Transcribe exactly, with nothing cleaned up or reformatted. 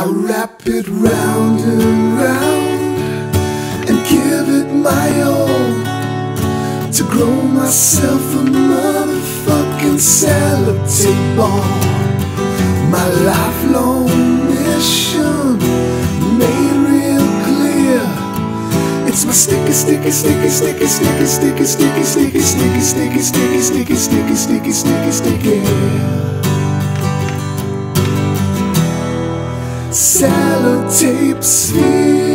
I'll wrap it round and round and give it my all to grow myself a motherfucking sellotape ball. My lifelong mission made real clear. It's my sticky, sticky, sticky, sticky, sticky, sticky, sticky, sticky, sticky, sticky, sticky, sticky, sticky, sticky, sticky, sticky. Sellotape's here.